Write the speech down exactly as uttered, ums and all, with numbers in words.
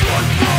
Short